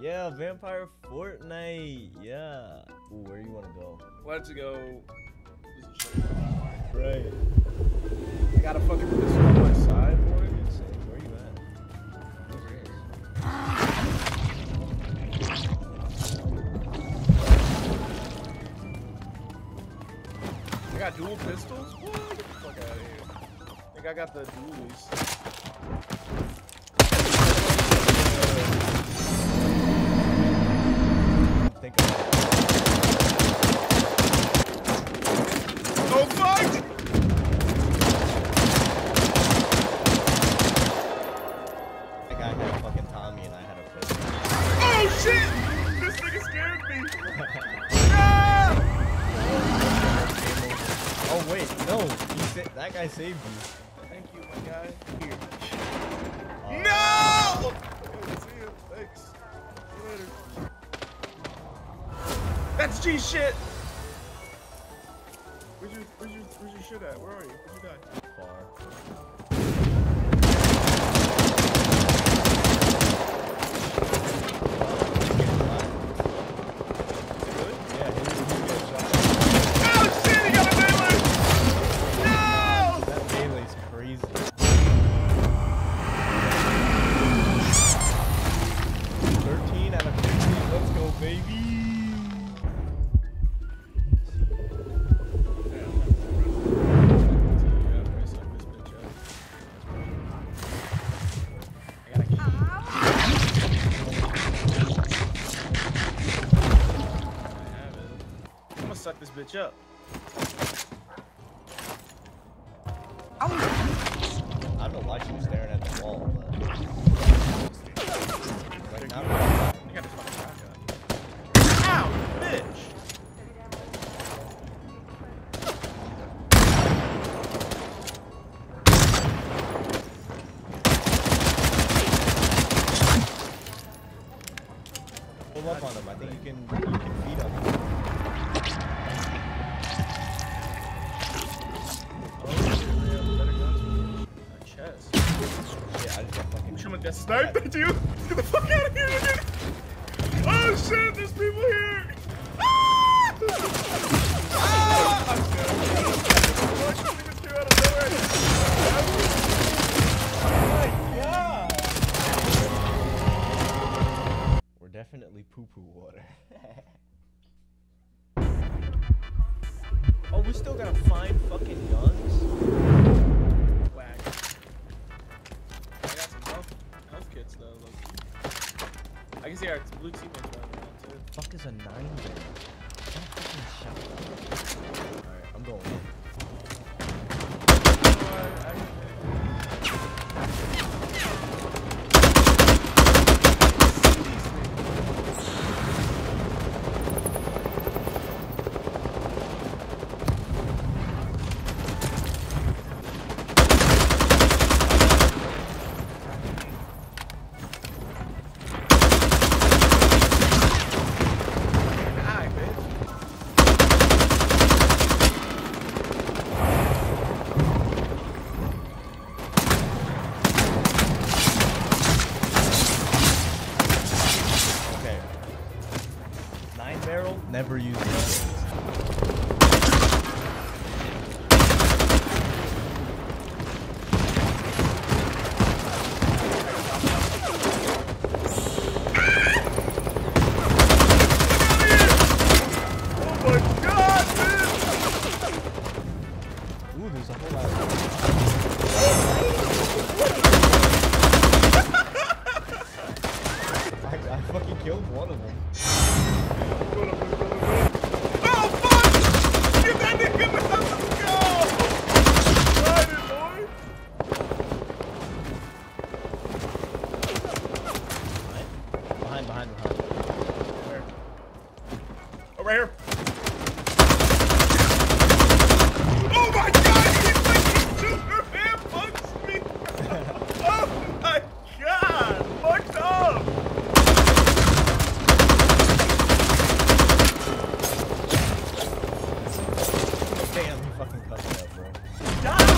Yeah, Vampire Fortnite. Yeah. Ooh, where do you want to go? Let's go. Right. I gotta fucking put this on my side, boy. Where are you at? I got dual pistols? Boy, get the fuck out of here. I think I got the dualies. Oh wait, no, that guy saved you. Thank you, my guy. Here. No! Oh, see you. Thanks. See you later. That's G shit! Where's your shit at? Where are you? Where'd you die? Far. Suck this bitch up. I don't know why she was staring at the wall, but like, I got this fucking shotgun. Ow, bitch! Pull up on him. I think you can beat him. Someone just sniped at you. Let's get the fuck out of here, dude. Oh shit, there's people here. Ah! Ah! I'm scared. Oh my god. We're definitely poo-poo water. Oh, we still gotta find fucking guns. I can see our blue teammates running around too. The fuck is a 9 there? That fucking shot. Alright, I'm going in. Never use these. Oh my god, dude! Ooh, there's a whole lot of I fucking killed one of them. Right here. Oh my god, he fucking took her hand, punched me! Oh my god! Fucked up! Damn, he fucking cut me up, bro. Die!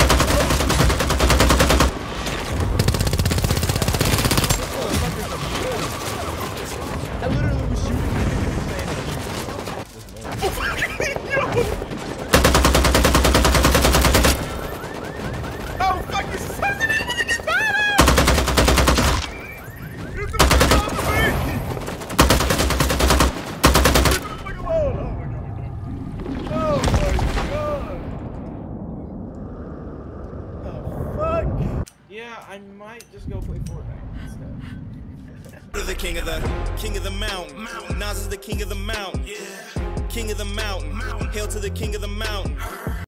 might just go play Fortnite instead. The king of the mountain. Nas is the king of the mountain. Yeah. King of the mountain. Hail to the king of the mountain.